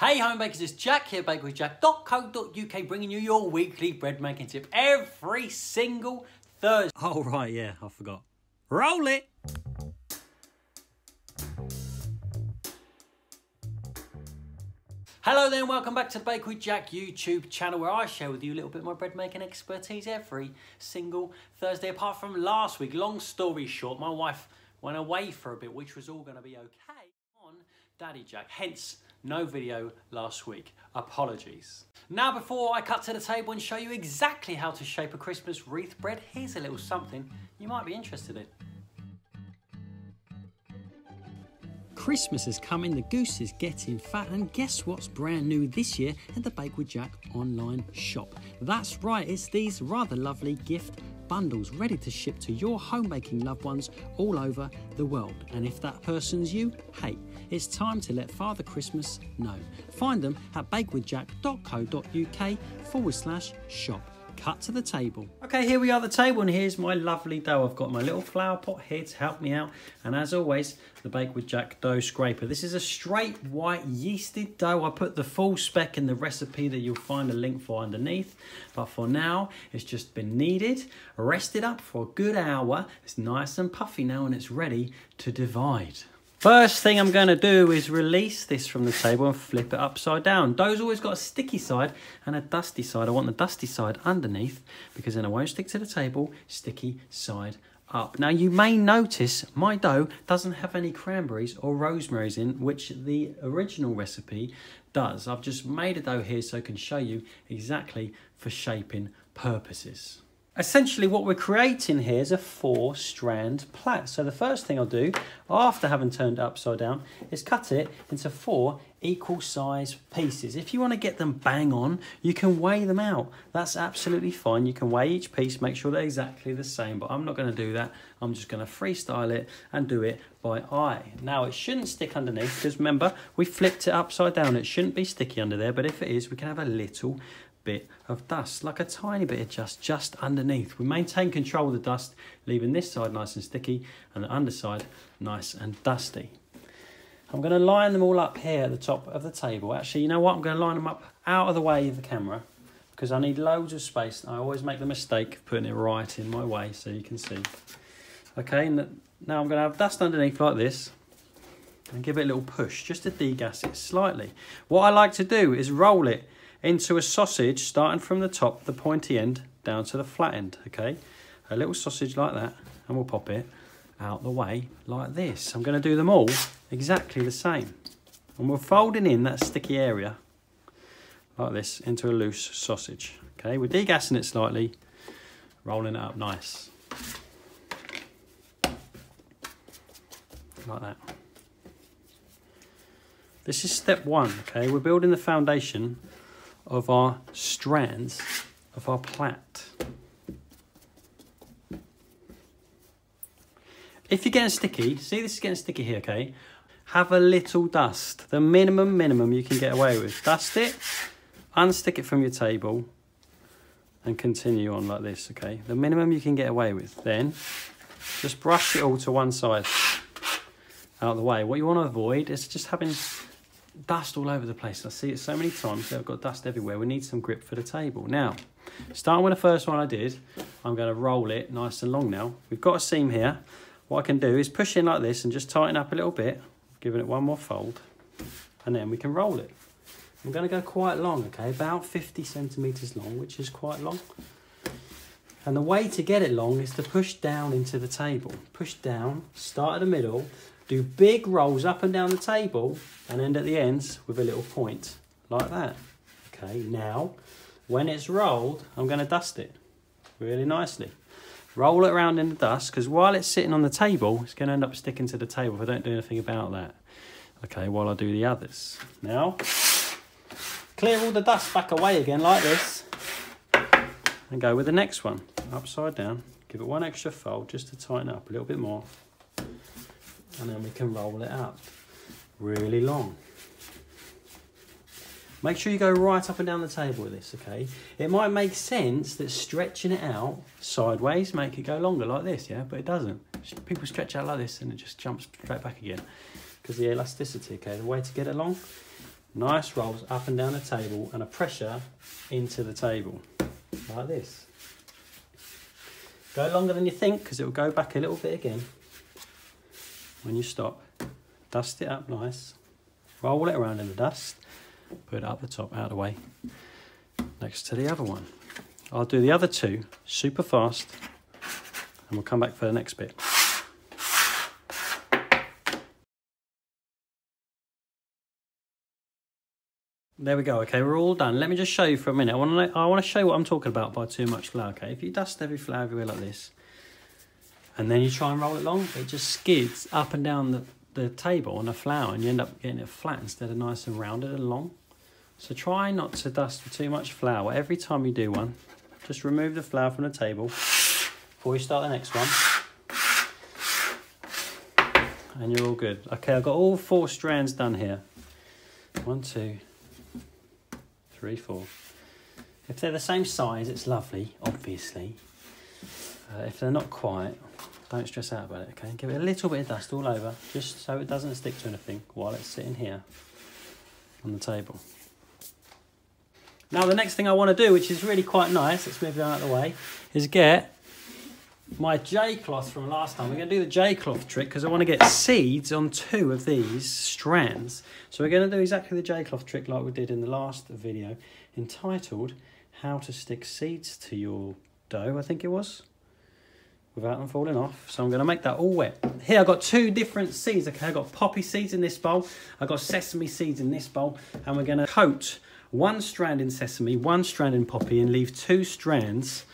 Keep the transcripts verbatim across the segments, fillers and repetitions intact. Hey home bakers, it's Jack here, bake with jack dot co dot U K, bringing you your weekly bread making tip every single Thursday. Oh right, yeah, I forgot. Roll it! Hello there and welcome back to the Bake with Jack YouTube channel, where I share with you a little bit of my bread making expertise every single Thursday, apart from last week. Long story short, my wife went away for a bit, which was all going to be okay on Daddy Jack, hence no video last week. Apologies. Now before I cut to the table and show you exactly how to shape a Christmas wreath bread, here's a little something you might be interested in. Christmas is coming, the goose is getting fat, and guess what's brand new this year at the Bake with Jack online shop? That's right, it's these rather lovely gift bundles ready to ship to your home baking loved ones all over the world. And if that person's you, hey, it's time to let Father Christmas know. Find them at bakewithjack dot co dot U K forward slash shop. Cut to the table. Okay, here we are at the table, and here's my lovely dough. I've got my little flower pot here to help me out, and as always, the Bake with Jack dough scraper. This is a straight white yeasted dough. I put the full spec in the recipe that you'll find a link for underneath, but for now it's just been kneaded, rested up for a good hour. It's nice and puffy now, and it's ready to divide. First thing I'm going to do is release this from the table and flip it upside down. Dough's always got a sticky side and a dusty side. I want the dusty side underneath, because then it won't stick to the table. Sticky side up. Now you may notice my dough doesn't have any cranberries or rosemaries in, which the original recipe does. I've just made a dough here so I can show you exactly for shaping purposes. Essentially what we're creating here is a four strand plait. So the first thing I'll do after having turned it upside down is cut it into four equal size pieces. If you want to get them bang on, you can weigh them out. That's absolutely fine. You can weigh each piece, make sure they're exactly the same, but I'm not going to do that. I'm just going to freestyle it and do it by eye. Now it shouldn't stick underneath, because remember, we flipped it upside down. It shouldn't be sticky under there, but if it is, we can have a little bit of dust, like a tiny bit of just just underneath. We maintain control of the dust, leaving this side nice and sticky and the underside nice and dusty. I'm going to line them all up here at the top of the table. Actually, you know what, I'm going to line them up out of the way of the camera, because I need loads of space. I always make the mistake of putting it right in my way, so you can see. Okay, and now I'm going to have dust underneath like this, and give it a little push just to degas it slightly. What I like to do is roll it into a sausage, starting from the top, the pointy end, down to the flat end, okay? A little sausage like that, and we'll pop it out the way like this. I'm gonna do them all exactly the same. And we're folding in that sticky area like this into a loose sausage, okay? We're degassing it slightly, rolling it up nice. Like that. This is step one, okay? We're building the foundation of our strands of our plait. If you're getting sticky, see this is getting sticky here, okay? Have a little dust, the minimum, minimum you can get away with. Dust it, unstick it from your table, and continue on like this, okay? The minimum you can get away with. Then, just brush it all to one side, out of the way. What you want to avoid is just having dust all over the place. I see it so many times. I've got dust everywhere. We need some grip for the table. Now, starting with the first one I did, I'm going to roll it nice and long now. We've got a seam here. What I can do is push in like this and just tighten up a little bit, giving it one more fold, and then we can roll it. I'm going to go quite long, okay, about fifty centimetres long, which is quite long. And the way to get it long is to push down into the table. Push down, start at the middle, do big rolls up and down the table, and end at the ends with a little point like that. Okay, now when it's rolled, I'm going to dust it really nicely. Roll it around in the dust, because while it's sitting on the table, it's going to end up sticking to the table if I don't do anything about that. Okay, while I do the others. Now, clear all the dust back away again like this, and go with the next one, upside down. Give it one extra fold just to tighten up a little bit more. And then we can roll it up really long. Make sure you go right up and down the table with this, okay? It might make sense that stretching it out sideways make it go longer like this, yeah? But it doesn't. People stretch out like this and it just jumps straight back again, because the elasticity, okay? The way to get it long, nice rolls up and down the table and a pressure into the table, like this. Go longer than you think, because it will go back a little bit again. When you stop, dust it up nice, roll it around in the dust, put it up the top, out of the way, next to the other one. I'll do the other two super fast, and we'll come back for the next bit. There we go. Okay, we're all done. Let me just show you for a minute. I want to I want to show you what I'm talking about by too much flour. Okay, if you dust every flour everywhere like this, and then you try and roll it long, it just skids up and down the, the table on the flour, and you end up getting it flat instead of nice and rounded and long. So try not to dust with too much flour. Every time you do one, just remove the flour from the table before you start the next one. And you're all good. Okay, I've got all four strands done here. One, two, three, four. If they're the same size, it's lovely, obviously. Uh, if they're not quite, don't stress out about it, okay? Give it a little bit of dust all over, just so it doesn't stick to anything while it's sitting here on the table. Now the next thing I want to do, which is really quite nice, let's move it out of the way, is get my J-cloth from last time. We're going to do the J-cloth trick because I want to get seeds on two of these strands. So we're going to do exactly the J-cloth trick like we did in the last video, entitled How to Stick Seeds to Your Dough, I think it was, without them falling off. So I'm going to make that all wet. Here I've got two different seeds. Okay, I've got poppy seeds in this bowl, I've got sesame seeds in this bowl, and we're going to coat one strand in sesame, one strand in poppy, and leave two strands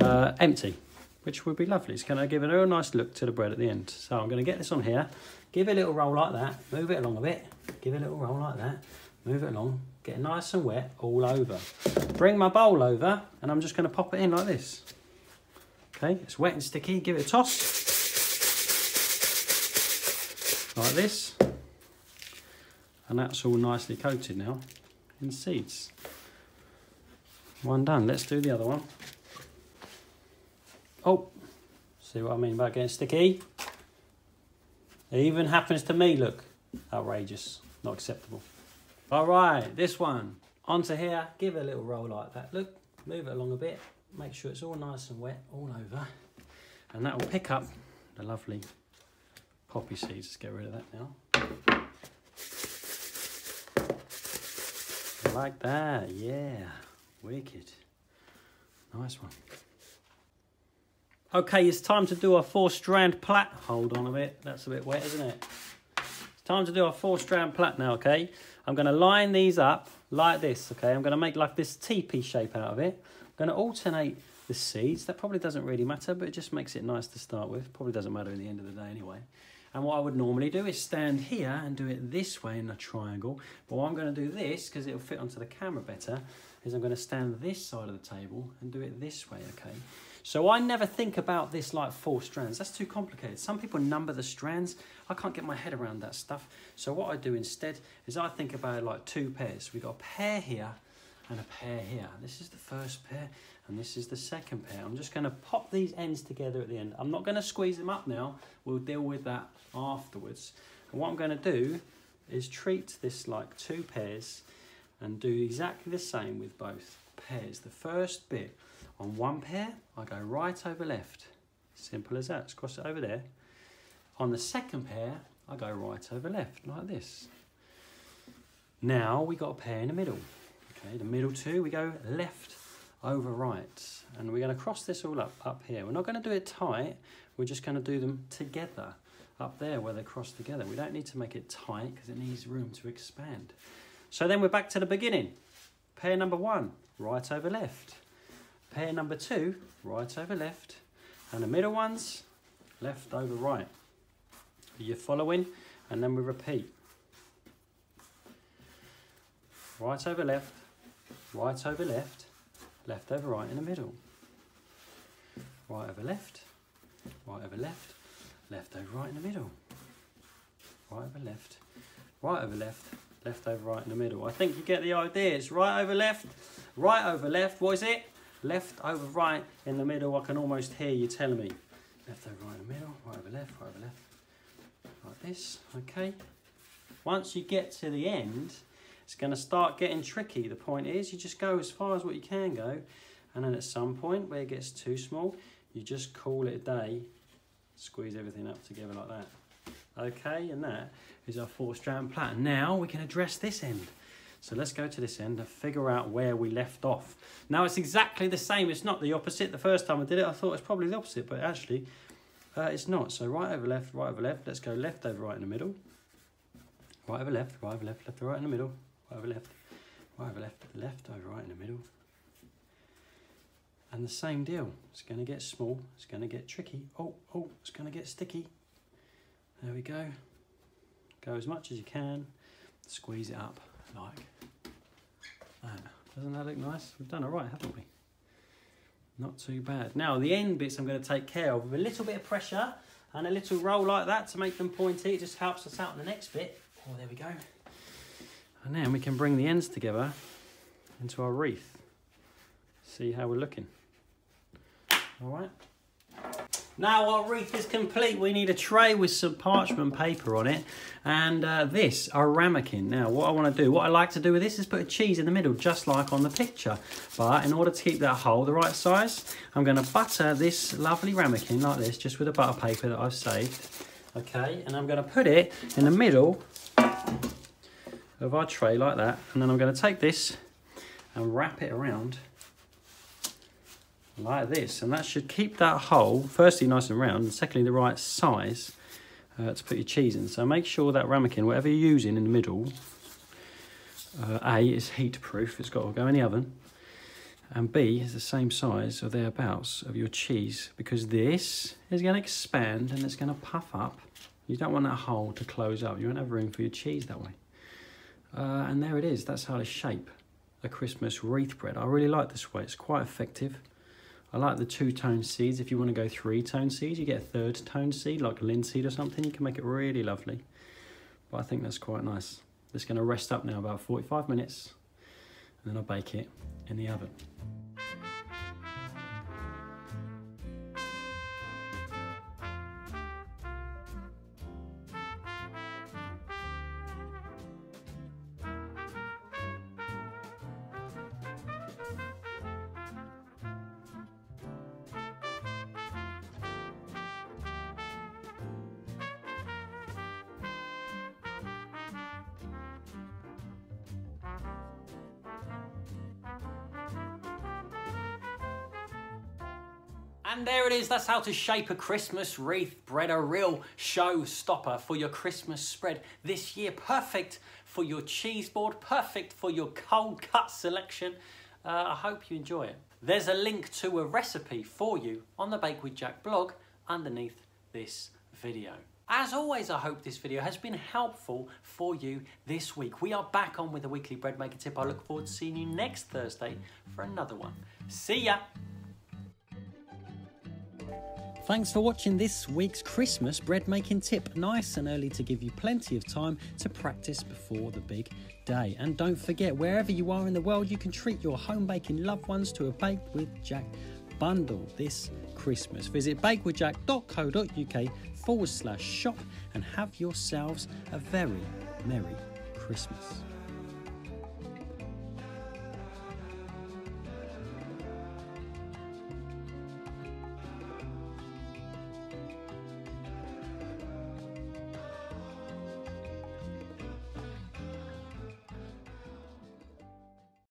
uh, empty, which would be lovely. It's going to give it a real nice look to the bread at the end. So I'm going to get this on here, give it a little roll like that, move it along a bit, give it a little roll like that, move it along, get it nice and wet all over. Bring my bowl over, and I'm just going to pop it in like this. Okay, it's wet and sticky, give it a toss, like this. And that's all nicely coated now in seeds. One done. Let's do the other one. Oh, see what I mean about getting sticky? It even happens to me. Look, outrageous, not acceptable. All right, this one onto here, give it a little roll like that. Look, move it along a bit, make sure it's all nice and wet all over, and that will pick up the lovely poppy seeds. Let's get rid of that now. Like that, yeah, wicked, nice one. Okay, it's time to do our four strand plait. Hold on a bit, that's a bit wet, isn't it? It's time to do our four strand plait now, okay? I'm gonna line these up like this, okay? I'm gonna make like this teepee shape out of it. I'm gonna alternate the seeds. That probably doesn't really matter, but it just makes it nice to start with. Probably doesn't matter at the end of the day anyway. And what I would normally do is stand here and do it this way in a triangle. But what I'm going to do this, because it'll fit onto the camera better, is I'm going to stand this side of the table and do it this way, okay? So I never think about this like four strands. That's too complicated. Some people number the strands. I can't get my head around that stuff. So what I do instead is I think about it like two pairs. We've got a pair here and a pair here. This is the first pair and this is the second pair. I'm just going to pop these ends together at the end. I'm not going to squeeze them up now. We'll deal with that afterwards. And what I'm going to do is treat this like two pairs and do exactly the same with both pairs. The first bit on one pair, I go right over left. Simple as that. Let's cross it over there. On the second pair, I go right over left, like this. Now we got a pair in the middle. Okay, the middle two, we go left over right, and we're going to cross this all up up here. We're not going to do it tight, we're just going to do them together up there where they're crossed together. We don't need to make it tight because it needs room to expand. So then we're back to the beginning. Pair number one, right over left. Pair number two, right over left, and the middle ones, left over right. Are you following? And then we repeat. Right over left, right over left, left over right in the middle. Right over left, right over left, left over right in the middle. Right over left, right over left, left over right in the middle. I think you get the idea. It's right over left, right over left. What is it? Left over right in the middle. I can almost hear you telling me. Left over right in the middle, right over left, right over left. Like this, okay? Once you get to the end, it's going to start getting tricky. The point is you just go as far as what you can go, and then at some point where it gets too small, you just call it a day, squeeze everything up together like that. Okay, and that is our four strand platter. Now we can address this end. So let's go to this end and figure out where we left off. Now it's exactly the same, it's not the opposite. The first time I did it, I thought it was probably the opposite, but actually uh, it's not. So right over left, right over left. Let's go left over right in the middle. Right over left, right over left, left over right in the middle. Right over left, right over left, left over right in the middle. And the same deal. It's gonna get small, it's gonna get tricky. Oh, oh, it's gonna get sticky. There we go. Go as much as you can. Squeeze it up like that. Doesn't that look nice? We've done all right, haven't we? Not too bad. Now the end bits I'm going to take care of with a little bit of pressure and a little roll like that to make them pointy. It just helps us out in the next bit. Oh, there we go. And then we can bring the ends together into our wreath. See how we're looking. All right. Now our wreath is complete. We need a tray with some parchment paper on it, and uh, this, our ramekin. Now what I want to do, what I like to do with this is put a cheese in the middle, just like on the picture. But in order to keep that hole the right size, I'm going to butter this lovely ramekin like this, just with the butter paper that I've saved. Okay, and I'm going to put it in the middle of our tray like that, and then I'm going to take this and wrap it around like this, and that should keep that hole firstly nice and round, and secondly the right size uh, to put your cheese in. So make sure that ramekin, whatever you're using in the middle, uh, A, is heat proof, it's got to go in the oven, and B, is the same size or thereabouts of your cheese, because this is going to expand and it's going to puff up. You don't want that hole to close up, you won't have room for your cheese that way. Uh, and there it is. That's how to shape a Christmas wreath bread. I really like this way, it's quite effective. I like the two-tone seeds. If you want to go three-tone seeds, you get a third-tone seed, like linseed or something. You can make it really lovely. But I think that's quite nice. It's going to rest up now about forty-five minutes, and then I'll bake it in the oven. And there it is, that's how to shape a Christmas wreath bread, a real showstopper for your Christmas spread this year. Perfect for your cheese board, perfect for your cold cut selection. Uh, I hope you enjoy it. There's a link to a recipe for you on the Bake with Jack blog underneath this video. As always, I hope this video has been helpful for you this week. We are back on with a weekly bread maker tip. I look forward to seeing you next Thursday for another one. See ya! Thanks for watching this week's Christmas bread making tip. Nice and early to give you plenty of time to practice before the big day. And don't forget, wherever you are in the world, you can treat your home baking loved ones to a Bake with Jack bundle this Christmas. Visit bakewithjack.co.uk forward slash shop and have yourselves a very Merry Christmas.